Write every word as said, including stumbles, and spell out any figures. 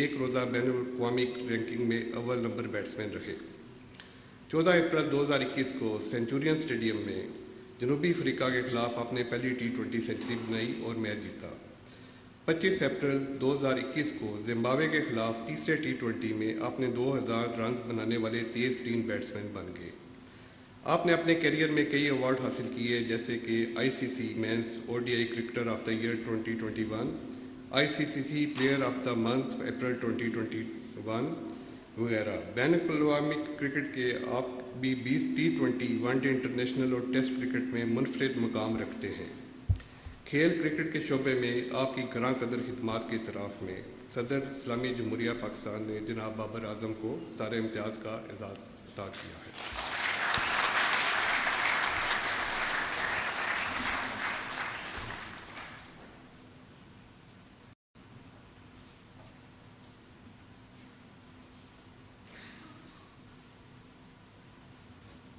एक रोज़ा बैन अवी रैंकिंग में अव्वल नंबर बैट्समैन रहे। चौदह अप्रैल दो हज़ार इक्कीस को सेंचुरियन स्टेडियम में जनूबी अफ्रीका के खिलाफ आपने पहली टी ट्वेंटी सेंचुरी बनाई और मैच जीता। पच्चीस अप्रैल दो हज़ार इक्कीस को जिम्बाब्वे के खिलाफ तीसरे टी ट्वेंटी में आपने दो हज़ार रन बनाने वाले तेज तीन बैट्समैन बन गए। आपने अपने करियर में कई अवार्ड हासिल किए, जैसे कि ICC men's ODI cricketer of the year twenty twenty one, ICC player of the month April twenty twenty one वगैरह। बैन अवी क्रिकेट के आप भी बीस T twenty one day international और टेस्ट क्रिकेट में मुनफरद मुकाम रखते हैं। खेल क्रिकेट के शोबे में आपकी ग्रां कदर खिदमात के इतराफ़ में सदर इस्लामी जमहूरिया पाकिस्तान ने जनाब बाबर आज़म को सितारे-ए-इम्तियाज़ का एजाज़ अता किया है।